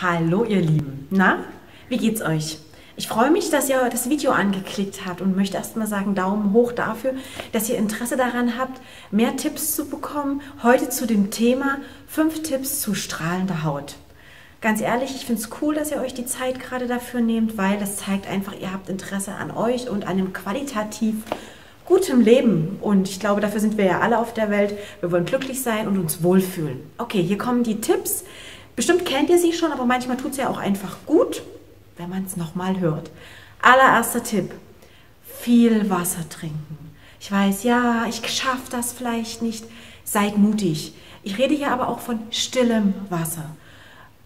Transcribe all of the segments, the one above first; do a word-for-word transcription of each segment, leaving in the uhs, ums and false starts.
Hallo ihr Lieben, na, wie geht's euch? Ich freue mich, dass ihr das Video angeklickt habt und möchte erstmal sagen, Daumen hoch dafür, dass ihr Interesse daran habt, mehr Tipps zu bekommen. Heute zu dem Thema fünf Tipps zu strahlender Haut. Ganz ehrlich, ich finde es cool, dass ihr euch die Zeit gerade dafür nehmt, weil das zeigt einfach, ihr habt Interesse an euch und an einem qualitativ gutem Leben. Und ich glaube, dafür sind wir ja alle auf der Welt. Wir wollen glücklich sein und uns wohlfühlen. Okay, hier kommen die Tipps. Bestimmt kennt ihr sie schon, aber manchmal tut es ja auch einfach gut, wenn man es nochmal hört. Allererster Tipp, viel Wasser trinken. Ich weiß, ja, ich schaffe das vielleicht nicht. Seid mutig. Ich rede hier aber auch von stillem Wasser.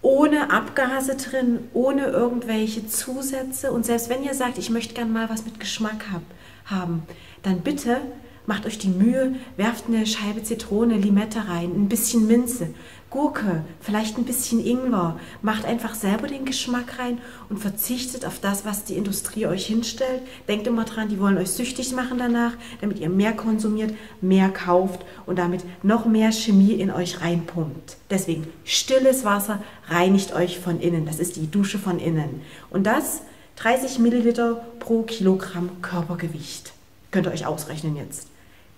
Ohne Abgase drin, ohne irgendwelche Zusätze. Und selbst wenn ihr sagt, ich möchte gerne mal was mit Geschmack hab, haben, dann bitte macht euch die Mühe, werft eine Scheibe Zitrone, Limette rein, ein bisschen Minze, Gurke, vielleicht ein bisschen Ingwer. Macht einfach selber den Geschmack rein und verzichtet auf das, was die Industrie euch hinstellt. Denkt immer dran, die wollen euch süchtig machen danach, damit ihr mehr konsumiert, mehr kauft und damit noch mehr Chemie in euch reinpumpt. Deswegen, stilles Wasser reinigt euch von innen. Das ist die Dusche von innen. Und das dreißig Milliliter pro Kilogramm Körpergewicht. Könnt ihr euch ausrechnen jetzt.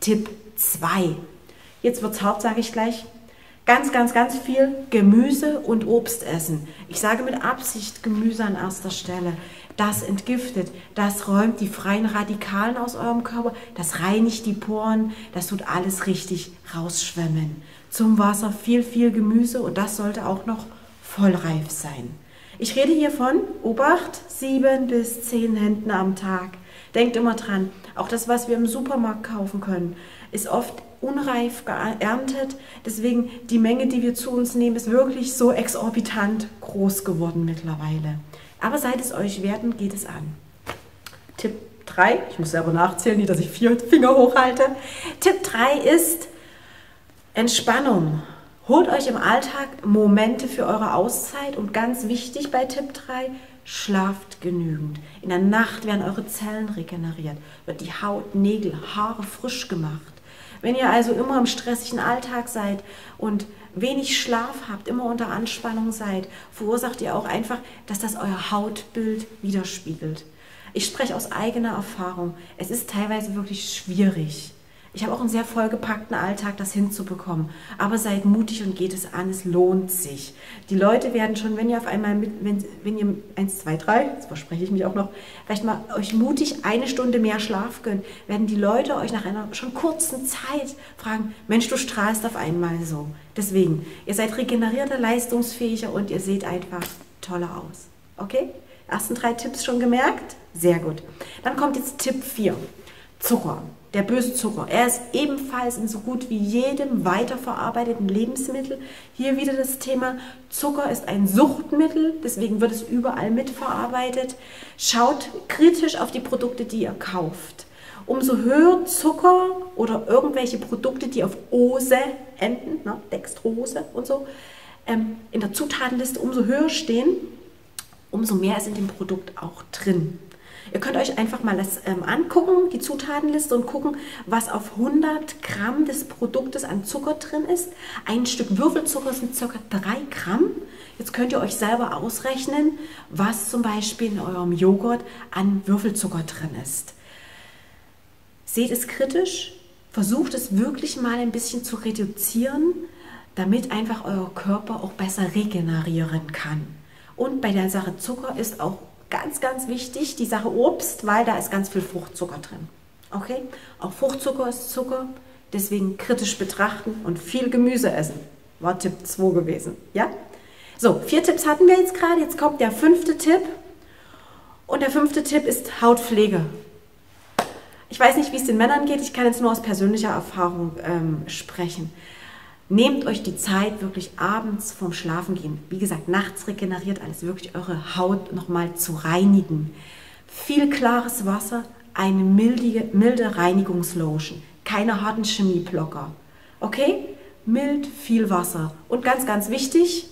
Tipp zwei. Jetzt wird's hart, sage ich gleich. Ganz, ganz, ganz viel Gemüse und Obst essen. Ich sage mit Absicht Gemüse an erster Stelle. Das entgiftet, das räumt die freien Radikalen aus eurem Körper, das reinigt die Poren, das tut alles richtig rausschwemmen. Zum Wasser viel, viel Gemüse und das sollte auch noch vollreif sein. Ich rede hier von, Obacht, sieben bis zehn Händen am Tag. Denkt immer dran, auch das, was wir im Supermarkt kaufen können, ist oft unreif geerntet. Deswegen die Menge, die wir zu uns nehmen, ist wirklich so exorbitant groß geworden mittlerweile. Aber seid es euch wert und geht es an. Tipp drei, ich muss selber nachzählen, nicht, dass ich vier Finger hochhalte. Tipp drei ist Entspannung. Holt euch im Alltag Momente für eure Auszeit und ganz wichtig bei Tipp drei, schlaft genügend. In der Nacht werden eure Zellen regeneriert, wird die Haut, Nägel, Haare frisch gemacht. Wenn ihr also immer im stressigen Alltag seid und wenig Schlaf habt, immer unter Anspannung seid, verursacht ihr auch einfach, dass das euer Hautbild widerspiegelt. Ich spreche aus eigener Erfahrung. Es ist teilweise wirklich schwierig. Ich habe auch einen sehr vollgepackten Alltag, das hinzubekommen. Aber seid mutig und geht es an, es lohnt sich. Die Leute werden schon, wenn ihr auf einmal, mit, wenn, wenn ihr eins, zwei, drei, das verspreche ich mich auch noch, vielleicht mal euch mutig eine Stunde mehr Schlaf gönnt, werden die Leute euch nach einer schon kurzen Zeit fragen, Mensch, du strahlst auf einmal so. Deswegen, ihr seid regenerierter, leistungsfähiger und ihr seht einfach toller aus. Okay? Ersten drei Tipps schon gemerkt? Sehr gut. Dann kommt jetzt Tipp vier. Zucker. Der böse Zucker, er ist ebenfalls in so gut wie jedem weiterverarbeiteten Lebensmittel. Hier wieder das Thema, Zucker ist ein Suchtmittel, deswegen wird es überall mitverarbeitet. Schaut kritisch auf die Produkte, die ihr kauft. Umso höher Zucker oder irgendwelche Produkte, die auf Ose enden, ne, Dextrose und so, ähm, in der Zutatenliste umso höher stehen, umso mehr ist in dem Produkt auch drin. Ihr könnt euch einfach mal das ähm, angucken, die Zutatenliste, und gucken, was auf hundert Gramm des Produktes an Zucker drin ist. Ein Stück Würfelzucker sind ca. drei Gramm. Jetzt könnt ihr euch selber ausrechnen, was zum Beispiel in eurem Joghurt an Würfelzucker drin ist. Seht es kritisch, versucht es wirklich mal ein bisschen zu reduzieren, damit einfach euer Körper auch besser regenerieren kann. Und bei der Sache Zucker ist auch ganz, ganz wichtig, die Sache Obst, weil da ist ganz viel Fruchtzucker drin. Okay? Auch Fruchtzucker ist Zucker, deswegen kritisch betrachten und viel Gemüse essen. War Tipp zwei gewesen, ja? So, vier Tipps hatten wir jetzt gerade, jetzt kommt der fünfte Tipp. Und der fünfte Tipp ist Hautpflege. Ich weiß nicht, wie es den Männern geht, ich kann jetzt nur aus persönlicher Erfahrung ähm, sprechen. Nehmt euch die Zeit wirklich abends vorm Schlafengehen. Wie gesagt, nachts regeneriert alles, wirklich eure Haut nochmal zu reinigen. Viel klares Wasser, eine milde, milde Reinigungslotion, keine harten Chemieblocker. Okay? Mild, viel Wasser. Und ganz, ganz wichtig,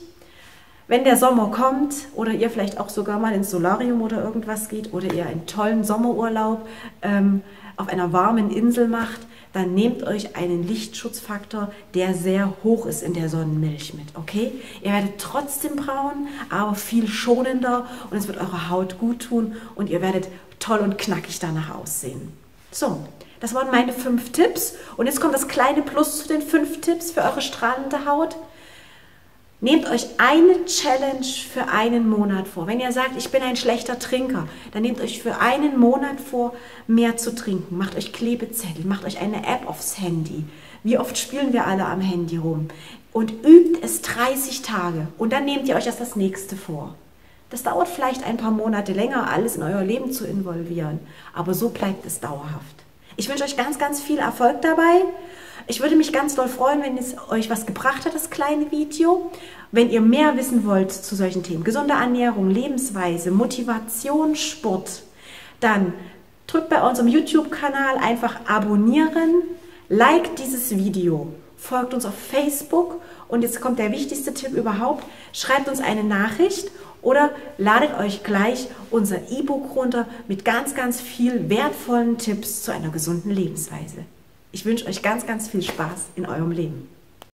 wenn der Sommer kommt oder ihr vielleicht auch sogar mal ins Solarium oder irgendwas geht oder ihr einen tollen Sommerurlaub ähm, auf einer warmen Insel macht, dann nehmt euch einen Lichtschutzfaktor, der sehr hoch ist in der Sonnenmilch mit, okay? Ihr werdet trotzdem braun, aber viel schonender und es wird eurer Haut gut tun und ihr werdet toll und knackig danach aussehen. So, das waren meine fünf Tipps und jetzt kommt das kleine Plus zu den fünf Tipps für eure strahlende Haut. Nehmt euch eine Challenge für einen Monat vor. Wenn ihr sagt, ich bin ein schlechter Trinker, dann nehmt euch für einen Monat vor, mehr zu trinken. Macht euch Klebezettel, macht euch eine App aufs Handy. Wie oft spielen wir alle am Handy rum? Und übt es dreißig Tage und dann nehmt ihr euch erst das nächste vor. Das dauert vielleicht ein paar Monate länger, alles in euer Leben zu involvieren. Aber so bleibt es dauerhaft. Ich wünsche euch ganz, ganz viel Erfolg dabei. Ich würde mich ganz doll freuen, wenn es euch was gebracht hat, das kleine Video. Wenn ihr mehr wissen wollt zu solchen Themen, gesunde Ernährung, Lebensweise, Motivation, Sport, dann drückt bei unserem YouTube-Kanal einfach abonnieren, liked dieses Video, folgt uns auf Facebook und jetzt kommt der wichtigste Tipp überhaupt, schreibt uns eine Nachricht oder ladet euch gleich unser E-Book runter mit ganz, ganz viel wertvollen Tipps zu einer gesunden Lebensweise. Ich wünsche euch ganz, ganz viel Spaß in eurem Leben.